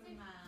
Firma.